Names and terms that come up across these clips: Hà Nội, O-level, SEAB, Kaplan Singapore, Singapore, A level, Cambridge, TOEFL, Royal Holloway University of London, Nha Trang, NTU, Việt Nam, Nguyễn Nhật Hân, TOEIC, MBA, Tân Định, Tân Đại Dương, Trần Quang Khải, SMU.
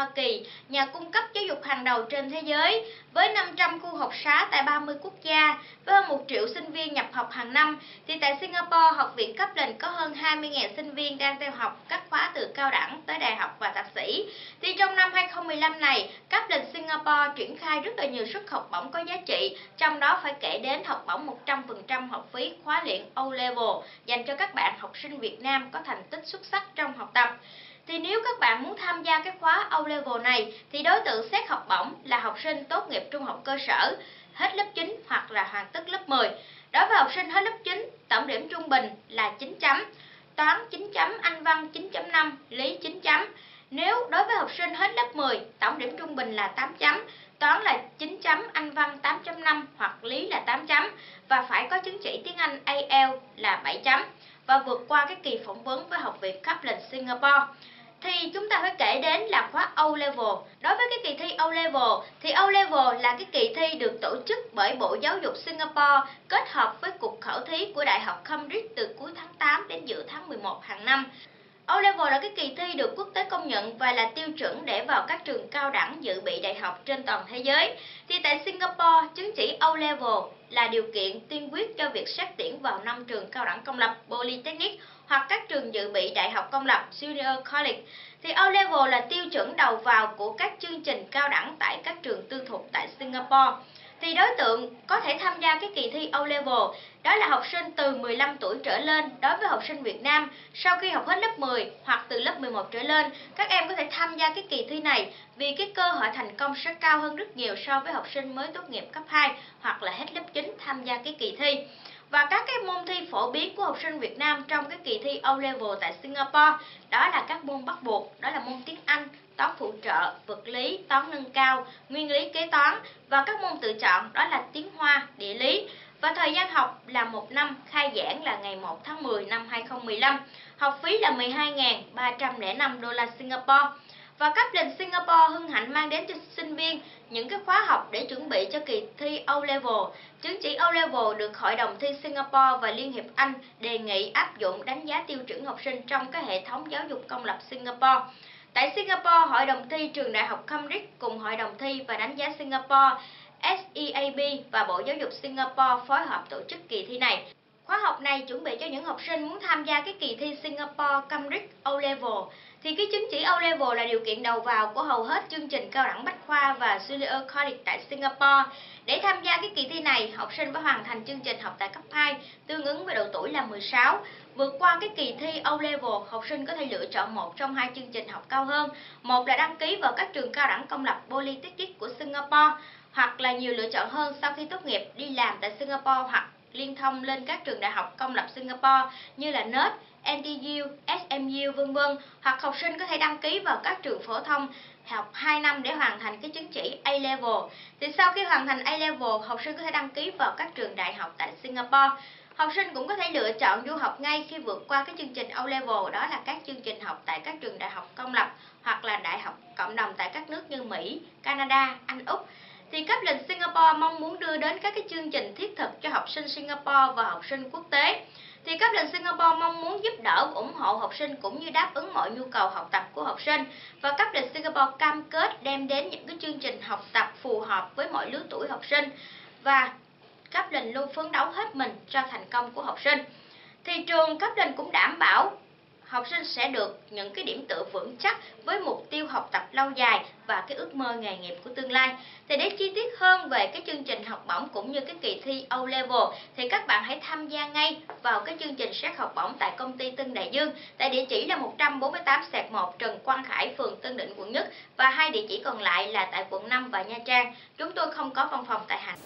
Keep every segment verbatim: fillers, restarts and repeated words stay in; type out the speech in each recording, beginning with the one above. Hoa Kỳ, nhà cung cấp giáo dục hàng đầu trên thế giới, với năm trăm khu học xá tại ba mươi quốc gia, với hơn một triệu sinh viên nhập học hàng năm, thì tại Singapore, Học viện Kaplan có hơn hai mươi nghìn sinh viên đang theo học các khóa từ cao đẳng tới đại học và thạc sĩ. Thì trong năm hai không một lăm này, Kaplan Singapore triển khai rất là nhiều suất học bổng có giá trị, trong đó phải kể đến học bổng một trăm phần trăm học phí khóa luyện O level dành cho các bạn học sinh Việt Nam có thành tích xuất sắc trong học tập. Thì nếu các bạn muốn tham gia cái khóa O level này thì đối tượng xét học bổng là học sinh tốt nghiệp trung học cơ sở, hết lớp chín hoặc là hoàn tất lớp mười. Đối với học sinh hết lớp chín, tổng điểm trung bình là chín chấm, toán chín chấm, Anh văn chín chấm năm, lý chín chấm. Nếu đối với học sinh hết lớp mười, tổng điểm trung bình là tám chấm, toán là chín chấm, Anh văn tám chấm năm hoặc lý là tám chấm và phải có chứng chỉ tiếng Anh A E L là bảy chấm và vượt qua cái kỳ phỏng vấn với Học viện Kaplan Singapore. Thì chúng ta phải kể đến là khóa O level. Đối với cái kỳ thi O level thì O level là cái kỳ thi được tổ chức bởi Bộ Giáo dục Singapore kết hợp với cuộc khảo thí của Đại học Cambridge từ cuối tháng tám đến giữa tháng mười một hàng năm. O level là cái kỳ thi được quốc tế công nhận và là tiêu chuẩn để vào các trường cao đẳng dự bị đại học trên toàn thế giới. Thì tại Singapore, chứng chỉ O level là điều kiện tiên quyết cho việc xét tuyển vào năm trường cao đẳng công lập Polytechnic hoặc các trường dự bị đại học công lập Junior College. Thì O level là tiêu chuẩn đầu vào của các chương trình cao đẳng tại các trường tư thục tại Singapore. Thì đối tượng có thể tham gia cái kỳ thi O level đó là học sinh từ mười lăm tuổi trở lên. Đối với học sinh Việt Nam, sau khi học hết lớp mười hoặc từ lớp mười một trở lên, các em có thể tham gia cái kỳ thi này vì cái cơ hội thành công sẽ cao hơn rất nhiều so với học sinh mới tốt nghiệp cấp hai hoặc là hết lớp chín tham gia cái kỳ thi. Và các cái môn thi phổ biến của học sinh Việt Nam trong cái kỳ thi O level tại Singapore đó là các môn bắt buộc, đó là môn tiếng Anh, toán phụ trợ, vật lý, toán nâng cao, nguyên lý kế toán và các môn tự chọn đó là tiếng Hoa, địa lý. Và thời gian học là một năm, khai giảng là ngày một tháng mười năm hai không một lăm. Học phí là mười hai nghìn ba trăm lẻ năm đô la Singapore. Và Kaplan Singapore hân hạnh mang đến cho sinh viên những cái khóa học để chuẩn bị cho kỳ thi O level. Chứng chỉ O level được Hội đồng thi Singapore và Liên hiệp Anh đề nghị áp dụng đánh giá tiêu chuẩn học sinh trong cái hệ thống giáo dục công lập Singapore. Tại Singapore, Hội đồng thi trường Đại học Cambridge cùng Hội đồng thi và đánh giá Singapore S E A B và Bộ Giáo dục Singapore phối hợp tổ chức kỳ thi này. Khóa học này chuẩn bị cho những học sinh muốn tham gia cái kỳ thi Singapore Cambridge O level. Thì cái chứng chỉ O level là điều kiện đầu vào của hầu hết chương trình cao đẳng Bách khoa và Junior College tại Singapore. Để tham gia cái kỳ thi này, học sinh phải hoàn thành chương trình học tại cấp hai tương ứng với độ tuổi là mười sáu. Vượt qua cái kỳ thi O level, học sinh có thể lựa chọn một trong hai chương trình học cao hơn. Một là đăng ký vào các trường cao đẳng công lập Polytechnic của Singapore, hoặc là nhiều lựa chọn hơn sau khi tốt nghiệp đi làm tại Singapore hoặc liên thông lên các trường đại học công lập Singapore như là nớt, N T U, S M U vân vân hoặc học sinh có thể đăng ký vào các trường phổ thông học hai năm để hoàn thành cái chứng chỉ A level. Thì sau khi hoàn thành A level, học sinh có thể đăng ký vào các trường đại học tại Singapore. Học sinh cũng có thể lựa chọn du học ngay khi vượt qua cái chương trình O level, đó là các chương trình học tại các trường đại học công lập hoặc là đại học cộng đồng tại các nước như Mỹ, Canada, Anh, Úc. Thì Kaplan Singapore mong muốn đưa đến các cái chương trình thiết thực cho học sinh Singapore và học sinh quốc tế. Thì Kaplan Singapore mong muốn giúp đỡ, ủng hộ học sinh cũng như đáp ứng mọi nhu cầu học tập của học sinh. Và Kaplan Singapore cam kết đem đến những cái chương trình học tập phù hợp với mọi lứa tuổi học sinh. Và Kaplan luôn phấn đấu hết mình cho thành công của học sinh. Thì trường Kaplan cũng đảm bảo học sinh sẽ được những cái điểm tựa vững chắc với mục tiêu học tập lâu dài và cái ước mơ nghề nghiệp của tương lai. Thì để chi tiết hơn về cái chương trình học bổng cũng như cái kỳ thi O level thì các bạn hãy tham gia ngay vào cái chương trình xét học bổng tại công ty Tân Đại Dương tại địa chỉ là một trăm bốn mươi tám xẹt một Trần Quang Khải, phường Tân Định, quận nhất và hai địa chỉ còn lại là tại quận năm và Nha Trang. Chúng tôi không có văn phòng tại Hà Nội.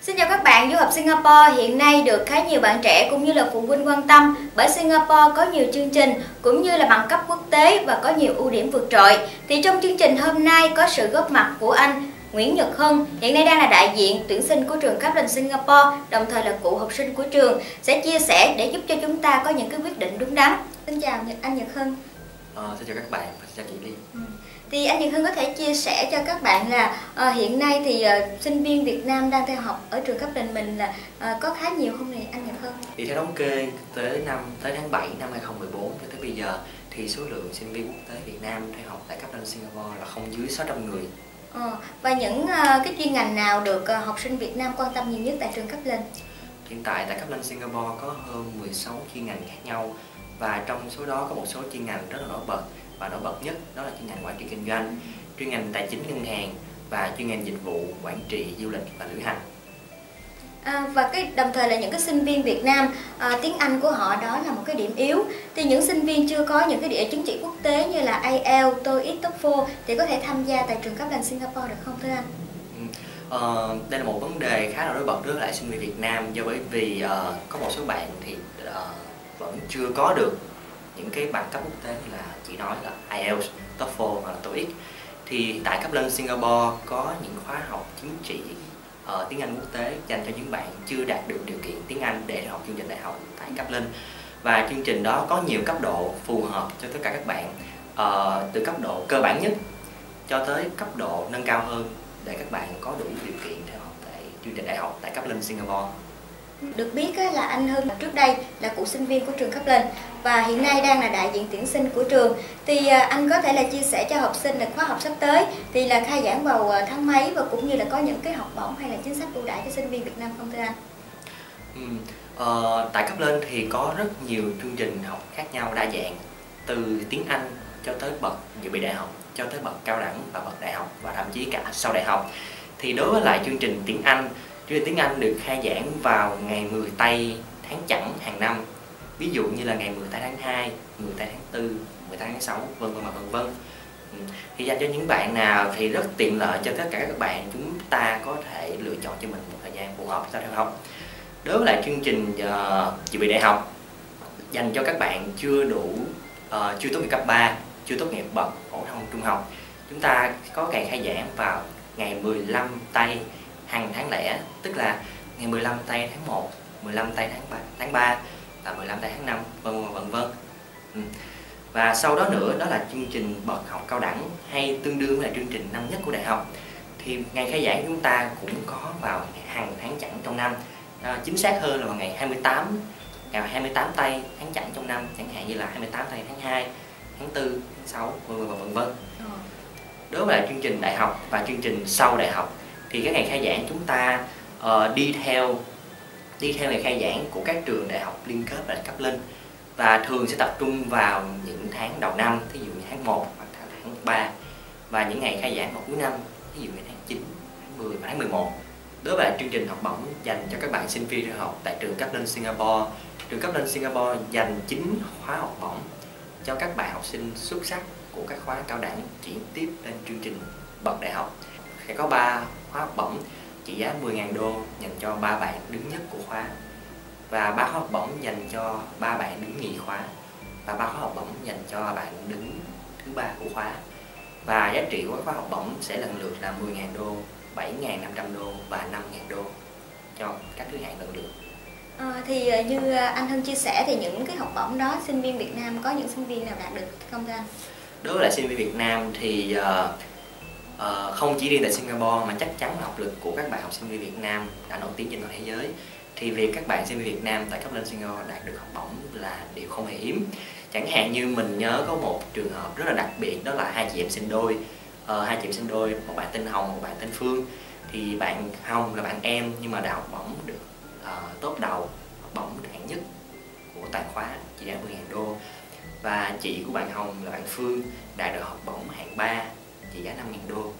Xin chào các bạn, du học Singapore hiện nay được khá nhiều bạn trẻ cũng như là phụ huynh quan tâm bởi Singapore có nhiều chương trình cũng như là bằng cấp quốc tế và có nhiều ưu điểm vượt trội. Thì trong chương trình hôm nay có sự góp mặt của anh Nguyễn Nhật Hân, hiện nay đang là đại diện tuyển sinh của trường Kaplan Singapore, đồng thời là cựu học sinh của trường, sẽ chia sẻ để giúp cho chúng ta có những cái quyết định đúng đắn. Xin chào anh Nhật Hân. Ờ, xin chào các bạn và xin chào chị Ly. Ừ. Thì anh Nhật Hân có thể chia sẻ cho các bạn là uh, hiện nay thì uh, sinh viên Việt Nam đang theo học ở trường Kaplan mình là uh, có khá nhiều không này anh Nhật Hân? Thì theo thống kê tới năm tới tháng bảy năm hai không một bốn tới bây giờ thì số lượng sinh viên quốc tế Việt Nam theo học tại Kaplan Singapore là không dưới sáu trăm người. Ờ, và những uh, cái chuyên ngành nào được uh, học sinh Việt Nam quan tâm nhiều nhất tại trường Kaplan? Hiện tại tại Kaplan Singapore có hơn mười sáu chuyên ngành khác nhau, và trong số đó có một số chuyên ngành rất là nổi bật, và nổi bật nhất đó là chuyên ngành quản trị kinh doanh, chuyên ngành tài chính ngân hàng và chuyên ngành dịch vụ, quản trị, du lịch và lữ hành. À, và cái đồng thời là những cái sinh viên Việt Nam à, tiếng Anh của họ đó là một cái điểm yếu, thì những sinh viên chưa có những cái địa chứng chỉ quốc tế như là ai eo, TOEIC, TOEFL thì có thể tham gia tại trường Kaplan Singapore được không thưa anh? Ờ, đây là một vấn đề khá là nổi bật đối với lại sinh viên Việt Nam, do bởi vì uh, có một số bạn thì uh, vẫn chưa có được những cái bằng cấp quốc tế như là chỉ nói là ai eo, TOEFL và TOEIC. Thì tại Kaplan Singapore có những khóa học chứng chỉ Ờ, tiếng Anh quốc tế dành cho những bạn chưa đạt được điều kiện tiếng Anh để học chương trình đại học tại Kaplan, và chương trình đó có nhiều cấp độ phù hợp cho tất cả các bạn, ờ, từ cấp độ cơ bản nhất cho tới cấp độ nâng cao hơn để các bạn có đủ điều kiện để học tại chương trình đại học tại Kaplan Singapore. Được biết là anh Hân trước đây là cựu sinh viên của trường Kaplan và hiện nay đang là đại diện tuyển sinh của trường, thì anh có thể là chia sẻ cho học sinh là khóa học sắp tới thì là khai giảng vào tháng mấy, và cũng như là có những cái học bổng hay là chính sách ưu đãi cho sinh viên Việt Nam không thưa anh? Ừ, ờ, tại Kaplan thì có rất nhiều chương trình học khác nhau đa dạng, từ tiếng Anh cho tới bậc dự bị đại học, cho tới bậc cao đẳng và bậc đại học, và thậm chí cả sau đại học. Thì đối với lại chương trình tiếng Anh, chương trình tiếng Anh được khai giảng vào ngày mười tây tháng chẵn hàng năm, ví dụ như là ngày mười tây tháng hai, mười tây tháng tư, mười tây tháng sáu, vân vân và vân vân. Thì dành cho những bạn nào thì rất tiện lợi cho tất cả các bạn, chúng ta có thể lựa chọn cho mình một thời gian phù hợp sau đại học. Đối với lại chương trình uh, dự bị đại học dành cho các bạn chưa đủ, uh, chưa tốt nghiệp cấp ba, chưa tốt nghiệp bậc phổ thông trung học, chúng ta có ngày khai giảng vào ngày mười lăm tây hàng tháng lẻ, tức là ngày mười lăm tây tháng một, mười lăm tây tháng ba, tháng ba và mười lăm tây tháng năm, vân vân vân vân. Ừ. Và sau đó nữa đó là chương trình bậc học cao đẳng, hay tương đương với là chương trình năm nhất của đại học. Thì ngày khai giảng chúng ta cũng có vào hàng tháng chẵn trong năm. À, chính xác hơn là vào ngày hai mươi tám, ngày hai mươi tám tây tháng chẵn trong năm, chẳng hạn như là hai mươi tám tây tháng hai, tháng tư, tháng sáu, vân vân vân vân. Đối với lại chương trình đại học và chương trình sau đại học, thì cái ngày khai giảng chúng ta uh, đi theo đi theo ngày khai giảng của các trường đại học liên kết và Kaplan, và thường sẽ tập trung vào những tháng đầu năm, thí dụ như tháng một hoặc tháng ba, và những ngày khai giảng vào cuối năm, thí dụ như tháng chín, tháng mười và tháng mười một. Đối với chương trình học bổng dành cho các bạn sinh viên đi học tại trường Kaplan Singapore, trường Kaplan Singapore dành chín khóa học bổng cho các bạn học sinh xuất sắc của các khóa cao đẳng chuyển tiếp lên chương trình bậc đại học. Sẽ có ba khóa học bổng trị giá mười nghìn đô dành cho ba bạn đứng nhất của khóa, và ba khóa học bổng dành cho ba bạn đứng nhì khóa, và ba khóa học bổng dành cho bạn đứng thứ ba của khóa. Và giá trị của khóa học bổng sẽ lần lượt là mười nghìn đô, bảy nghìn năm trăm đô và năm nghìn đô cho các thứ hạng lần lượt. À, thì như anh Hân chia sẻ thì những cái học bổng đó sinh viên Việt Nam, có những sinh viên nào đạt được không thưa anh? Đối với lại sinh viên Việt Nam thì uh, Uh, không chỉ riêng tại Singapore mà chắc chắn là học lực của các bạn học sinh viên Việt Nam đã nổi tiếng trên toàn thế giới. Thì việc các bạn sinh viên Việt Nam tại Kaplan Singapore đạt được học bổng là điều không hề hiếm. Chẳng hạn như mình nhớ có một trường hợp rất là đặc biệt, đó là hai chị em sinh đôi, uh, hai chị em sinh đôi, một bạn tên Hồng, một bạn tên Phương. Thì bạn Hồng là bạn em nhưng mà đã học bổng được uh, top đầu, học bổng hạng nhất của tài khóa chỉ đã mười nghìn đô. Và chị của bạn Hồng là bạn Phương đạt được học bổng hạng ba, trị giá năm nghìn đô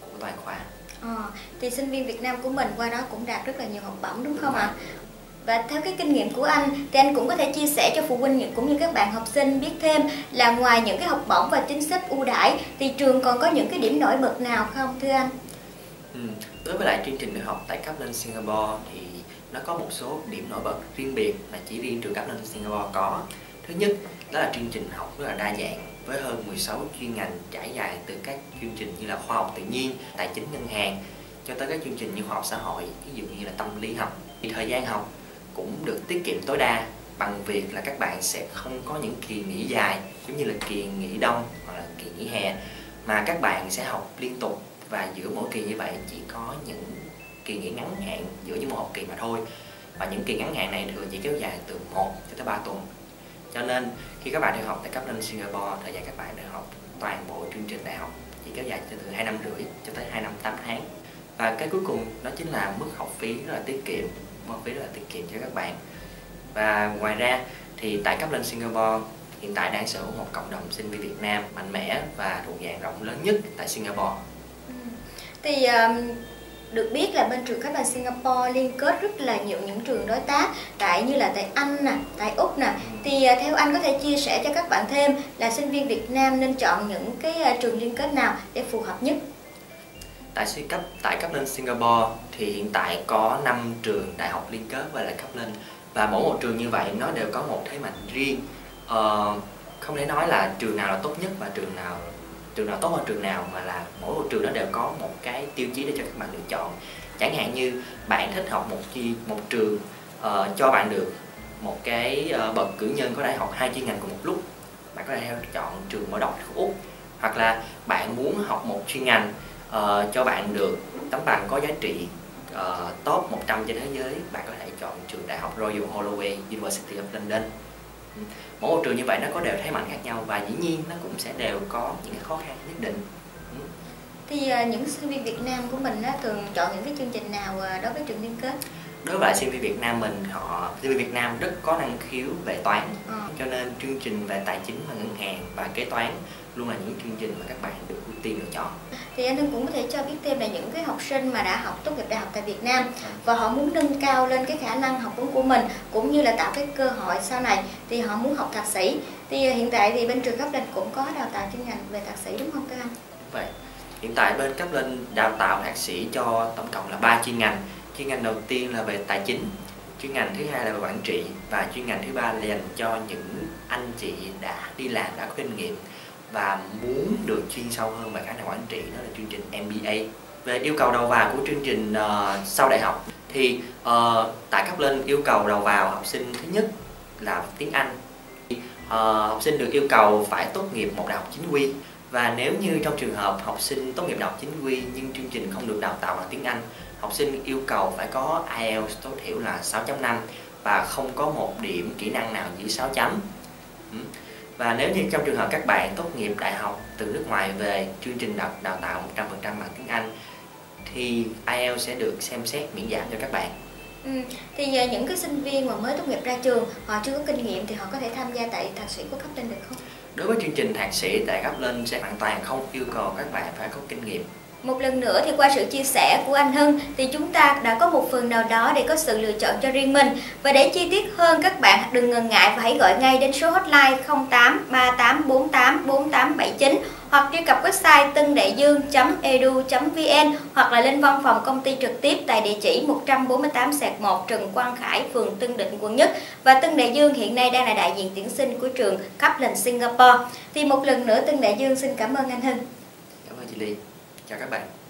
của toàn khóa. À, thì sinh viên Việt Nam của mình qua đó cũng đạt rất là nhiều học bổng đúng không ạ? À? Và theo cái kinh nghiệm của anh thì anh cũng có thể chia sẻ cho phụ huynh cũng như các bạn học sinh biết thêm là ngoài những cái học bổng và chính sách ưu đãi thì trường còn có những cái điểm nổi bật nào không thưa anh? Ừ, đối với lại chương trình đại học tại Kaplan Singapore thì nó có một số điểm nổi bật riêng biệt mà chỉ riêng trường Kaplan Singapore có. Thứ nhất đó là chương trình học rất là đa dạng, với hơn mười sáu chuyên ngành trải dài từ các chương trình như là khoa học tự nhiên, tài chính ngân hàng cho tới các chương trình như khoa học xã hội, ví dụ như là tâm lý học. Thì thời gian học cũng được tiết kiệm tối đa bằng việc là các bạn sẽ không có những kỳ nghỉ dài giống như là kỳ nghỉ đông hoặc là kỳ nghỉ hè, mà các bạn sẽ học liên tục, và giữa mỗi kỳ như vậy chỉ có những kỳ nghỉ ngắn hạn giữa những một học kỳ mà thôi. Và những kỳ ngắn hạn này thường chỉ kéo dài từ một cho tới ba tuần. Cho nên khi các bạn được học tại Kaplan Singapore, thời gian các bạn được học toàn bộ chương trình đại học chỉ kéo dài từ hai năm rưỡi cho tới hai năm tám tháng. Và cái cuối cùng đó chính là mức học phí rất là tiết kiệm, mức học phí rất là tiết kiệm cho các bạn. Và ngoài ra thì tại Kaplan Singapore hiện tại đang sở hữu một cộng đồng sinh viên Việt Nam mạnh mẽ và thuộc dạng rộng lớn nhất tại Singapore. Ừ. Thì um... được biết là bên trường Kaplan Singapore liên kết rất là nhiều những trường đối tác tại như là tại Anh nè, tại Úc nè. Thì theo anh có thể chia sẻ cho các bạn thêm là sinh viên Việt Nam nên chọn những cái trường liên kết nào để phù hợp nhất? Tại suy cấp tại Kaplan Singapore thì hiện tại có năm trường đại học liên kết và là Kaplan, và mỗi một trường như vậy nó đều có một thế mạnh riêng. Ờ, không thể nói là trường nào là tốt nhất và trường nào trường nào tốt hơn trường nào, mà là mỗi một trường nó đều có một cái tiêu chí để cho các bạn lựa chọn. Chẳng hạn như bạn thích học một chi một trường uh, cho bạn được một cái uh, bậc cử nhân có thể học hai chuyên ngành cùng một lúc, bạn có thể chọn trường mở đầu của Úc. Hoặc là bạn muốn học một chuyên ngành uh, cho bạn được tấm bằng có giá trị uh, top một trăm trên thế giới, bạn có thể chọn trường đại học Royal Holloway University of London. Mỗi một trường như vậy nó có đều thế mạnh khác nhau và dĩ nhiên nó cũng sẽ đều có những cái khó khăn nhất định. Thì những sinh viên Việt Nam của mình thường chọn những cái chương trình nào đối với trường liên kết? Đối với sinh viên Việt Nam mình, họ sinh viên Việt Nam rất có năng khiếu về toán, ừ. cho nên chương trình về tài chính và ngân hàng và kế toán luôn là những chương trình mà các bạn được ưu tiên lựa chọn. Thì anh cũng có thể cho biết thêm là những cái học sinh mà đã học tốt nghiệp đại học tại Việt Nam và họ muốn nâng cao lên cái khả năng học vấn của mình cũng như là tạo cái cơ hội sau này thì họ muốn học thạc sĩ. Thì hiện tại thì bên trường Kaplan cũng có đào tạo chuyên ngành về thạc sĩ đúng không các anh? Vậy hiện tại bên Kaplan đào tạo thạc sĩ cho tổng cộng là ba chuyên ngành. Chuyên ngành đầu tiên là về tài chính, chuyên ngành thứ hai là về quản trị và chuyên ngành thứ ba là dành cho những anh chị đã đi làm, đã có kinh nghiệm và muốn được chuyên sâu hơn về khả năng quản trị, đó là chương trình M B A. Về yêu cầu đầu vào của chương trình uh, sau đại học thì uh, tại Kaplan yêu cầu đầu vào học sinh thứ nhất là tiếng Anh. Uh, học sinh được yêu cầu phải tốt nghiệp một đại học chính quy, và nếu như trong trường hợp học sinh tốt nghiệp đại học chính quy nhưng chương trình không được đào tạo bằng tiếng Anh, học sinh yêu cầu phải có ai eo tối thiểu là sáu chấm năm và không có một điểm kỹ năng nào dưới sáu chấm. Và nếu như trong trường hợp các bạn tốt nghiệp đại học từ nước ngoài về, chương trình đào, đào tạo một trăm phần trăm bằng tiếng Anh thì ai eo sẽ được xem xét miễn giảm cho các bạn. Ừ, thì những cái sinh viên mà mới tốt nghiệp ra trường, họ chưa có kinh nghiệm thì họ có thể tham gia tại thạc sĩ của Kaplan được không? Đối với chương trình thạc sĩ tại Kaplan sẽ hoàn toàn không yêu cầu các bạn phải có kinh nghiệm. Một lần nữa thì qua sự chia sẻ của anh Hân thì chúng ta đã có một phần nào đó để có sự lựa chọn cho riêng mình. Và để chi tiết hơn các bạn đừng ngần ngại và hãy gọi ngay đến số hotline không tám ba tám bốn tám bốn tám bảy chín hoặc truy cập website tân đại dương chấm e d u chấm v n hoặc là lên văn phòng công ty trực tiếp tại địa chỉ một trăm bốn mươi tám gạch một Trần Quang Khải, phường Tân Định, quận nhất. Và Tân Đại Dương hiện nay đang là đại diện tuyển sinh của trường Kaplan Singapore. Thì một lần nữa Tân Đại Dương xin cảm ơn anh Hân. Cảm ơn chị Ly. Chào các bạn.